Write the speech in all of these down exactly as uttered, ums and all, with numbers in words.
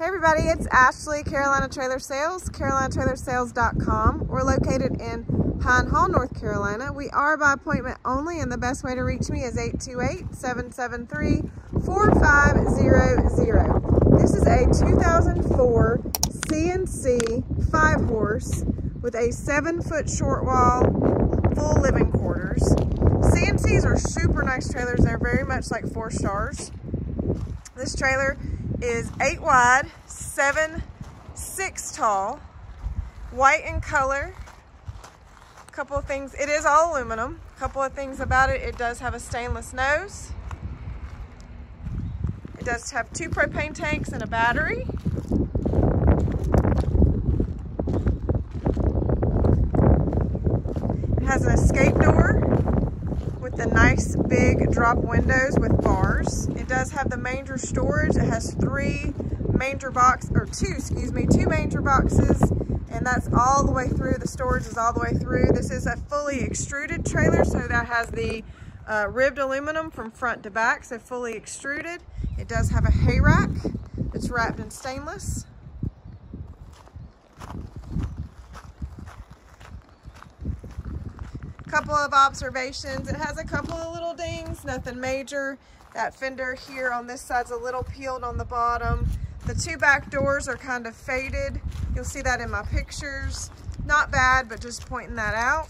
Hey everybody, it's Ashley, Carolina Trailer Sales, carolina trailer sales dot com. We're located in Pine Hall, North Carolina. We are by appointment only, and the best way to reach me is eight two eight, seven seven three, four five zero zero. This is a two thousand four C N C five horse with a seven foot short wall, full living quarters. C N Cs are super nice trailers. They're very much like four stars. This trailer is eight wide, seven, six tall, white in color. A couple of things, it is all aluminum. A couple of things about it, it does have a stainless nose. It does have two propane tanks and a battery. It has an escape door with the nice big drop windows with bars. It does have the manger storage. It has three manger box, or two, excuse me, two manger boxes, and that's all the way through. The storage is all the way through. This is a fully extruded trailer, so that has the uh, ribbed aluminum from front to back, so fully extruded. It does have a hay rack that's wrapped in stainless. Couple of observations. It has a couple of little dings, nothing major. That fender here on this side's a little peeled on the bottom. The two back doors are kind of faded. You'll see that in my pictures. Not bad, but just pointing that out.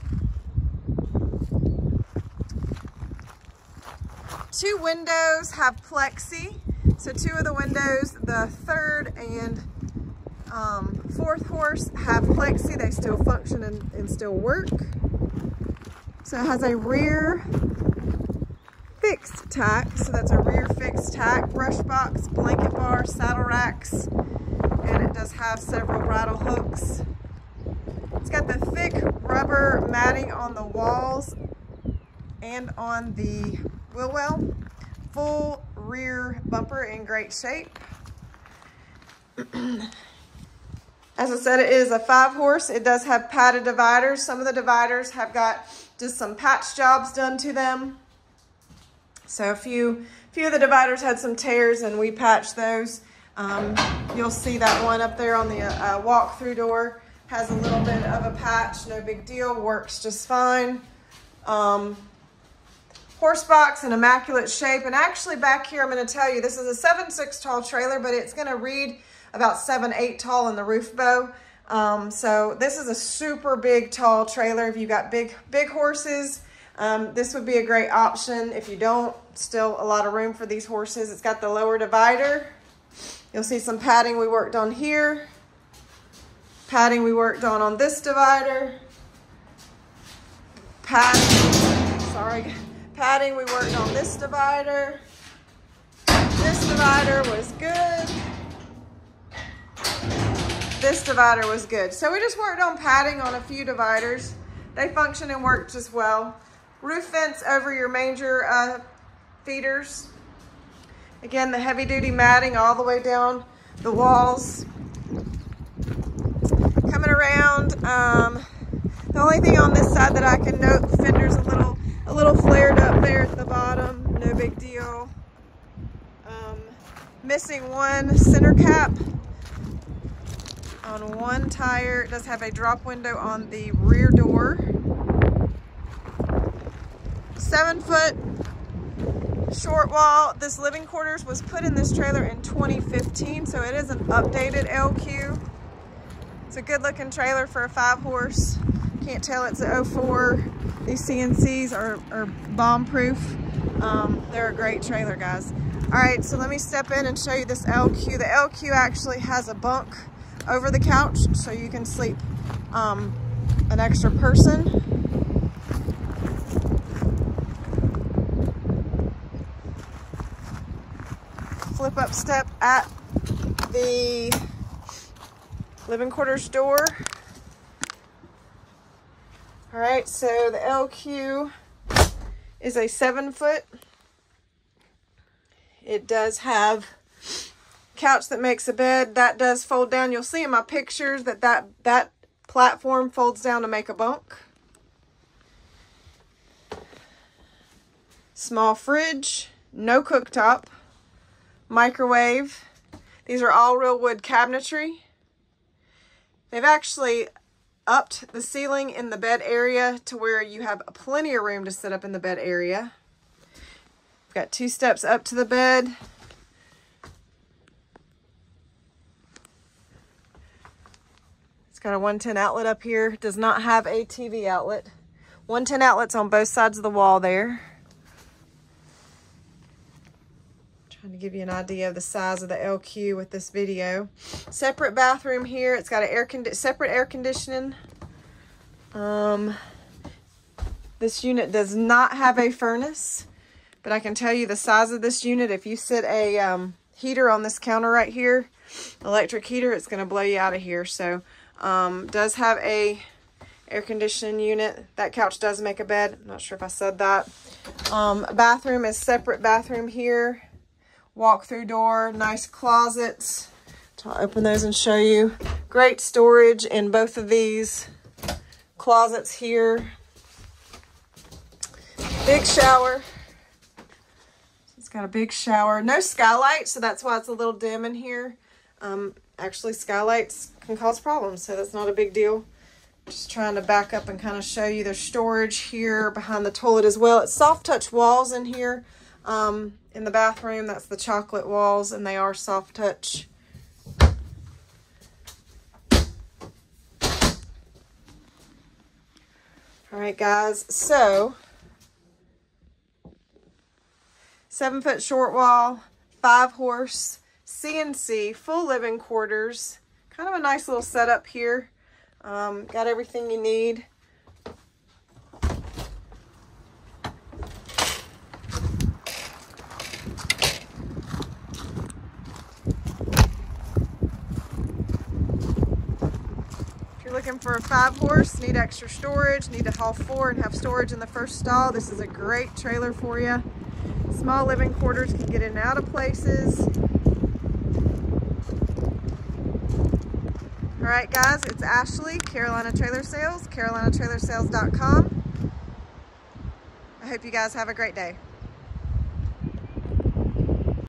Two windows have plexi. So two of the windows, the third and um, fourth horse, have plexi. They still function and, and still work. So it has a rear fixed tack. So that's a rear fixed tack, brush box, blanket bar, saddle racks, and it does have several bridle hooks. It's got the thick rubber matting on the walls and on the wheel well. Full rear bumper in great shape. As I said, it is a five horse. It does have padded dividers. Some of the dividers have got just some patch jobs done to them. So a few, few of the dividers had some tears and we patched those. Um, you'll see that one up there on the uh, walk-through door has a little bit of a patch, no big deal, works just fine. Um, horse box in immaculate shape. And actually back here, I'm gonna tell you, this is a seven, six tall trailer, but it's gonna read about seven, eight tall in the roof bow. Um, so this is a super big, tall trailer. If you've got big, big horses, um, this would be a great option. If you don't, still a lot of room for these horses. It's got the lower divider. You'll see some padding we worked on here. Padding we worked on on this divider. Padding, sorry. Padding we worked on this divider. This divider was good. This divider was good. So we just worked on padding on a few dividers. They function and work just well. Roof vents over your manger uh, feeders. Again, the heavy duty matting all the way down the walls. Coming around, um, the only thing on this side that I can note, the fender's a little, a little flared up there at the bottom, no big deal. Um, missing one center cap on one tire. It does have a drop window on the rear door. Seven foot short wall. This living quarters was put in this trailer in twenty fifteen, so it is an updated L Q. It's a good looking trailer for a five horse. Can't tell it's an oh four. These C N Cs are, are bomb proof. Um, they're a great trailer, guys. All right, so let me step in and show you this L Q. The L Q actually has a bunk over the couch, so you can sleep um, an extra person. Flip up step at the living quarters door. All right, so the L Q is a seven foot. It does have couch that makes a bed that does fold down. You'll see in my pictures that that that platform folds down to make a bunk. Small fridge, no cooktop, microwave. These are all real wood cabinetry. They've actually upped the ceiling in the bed area to where you have plenty of room to sit up in the bed area. We've got two steps up to the bed. It's got a one ten outlet up here. Does not have a T V outlet. one ten outlets on both sides of the wall there. Trying to give you an idea of the size of the L Q with this video. Separate bathroom here. It's got an air condi- separate air conditioning. Um, this unit does not have a furnace, but I can tell you the size of this unit. If you sit a um, heater on this counter right here, electric heater, it's going to blow you out of here. So, um, does have a air conditioning unit. That couch does make a bed. I'm not sure if I said that. Um, bathroom is separate bathroom here. Walk-through door, nice closets. So I'll open those and show you. Great storage in both of these closets here. Big shower. So it's got a big shower. No skylight, so that's why it's a little dim in here. Um, actually, skylights can cause problems, so that's not a big deal. Just trying to back up and kind of show you their storage here behind the toilet as well. It's soft touch walls in here. Um, in the bathroom, that's the chocolate walls, and they are soft touch. All right, guys, so seven foot short wall, five horse, C N C, full living quarters, kind of a nice little setup here. Um, got everything you need. Looking for a five horse, need extra storage, need to haul four and have storage in the first stall, this is a great trailer for you. Small living quarters, can get in and out of places. All right, guys, it's Ashley, Carolina Trailer Sales, carolina trailer sales dot com. I hope you guys have a great day.